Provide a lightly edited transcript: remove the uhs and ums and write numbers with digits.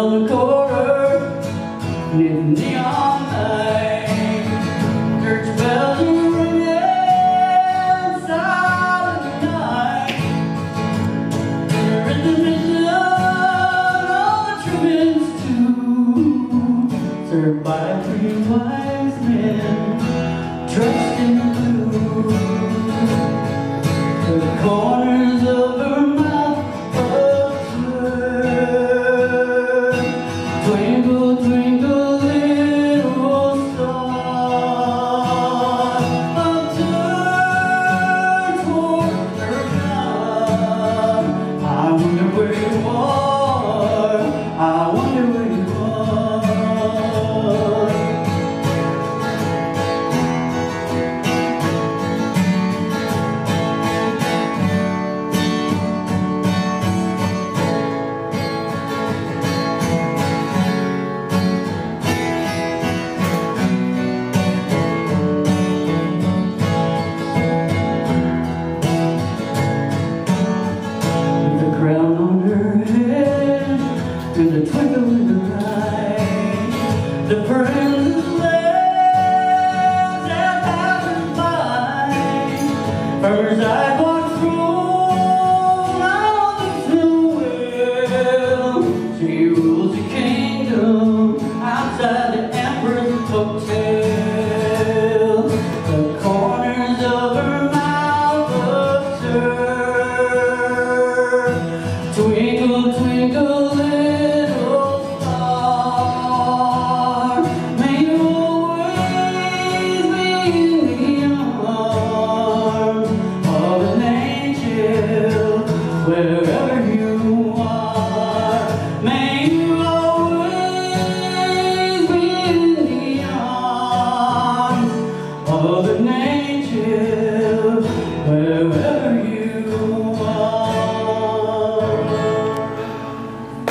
on the corner in the neon night. Church bells ring inside of the night. We're in the mission of truths to served by three wise men dressed in blue. The corners of her mouth obscure. Twinkle, twinkle, little star, observe toward her God. I wonder where you are, I wonder where you are. The crown on her head and the twinkle in her